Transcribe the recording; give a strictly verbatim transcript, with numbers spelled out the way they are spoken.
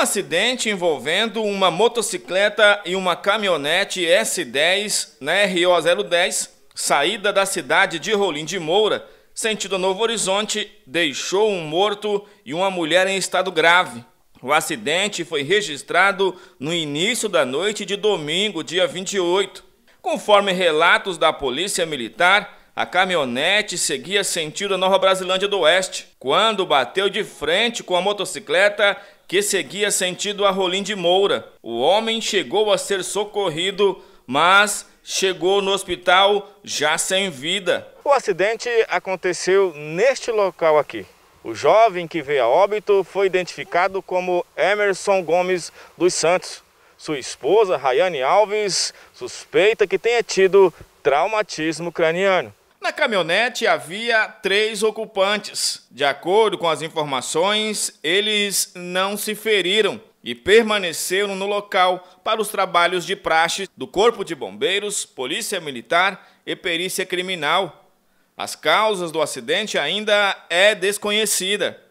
acidente envolvendo uma motocicleta e uma caminhonete S dez na R O zero dez, saída da cidade de Rolim de Moura, sentido Novo Horizonte, deixou um morto e uma mulher em estado grave. O acidente foi registrado no início da noite de domingo, dia vinte e oito. Conforme relatos da Polícia Militar, a caminhonete seguia sentido Nova Brasilândia do Oeste, quando bateu de frente com a motocicleta que seguia sentido a Rolim de Moura. O homem chegou a ser socorrido, mas chegou no hospital já sem vida. O acidente aconteceu neste local aqui. O jovem que veio a óbito foi identificado como Emerson Gomes dos Santos. Sua esposa, Rayane Alves, suspeita que tenha tido traumatismo craniano. Na caminhonete havia três ocupantes. De acordo com as informações, eles não se feriram e permaneceram no local para os trabalhos de praxe do Corpo de Bombeiros, Polícia Militar e Perícia Criminal. As causas do acidente ainda é desconhecida.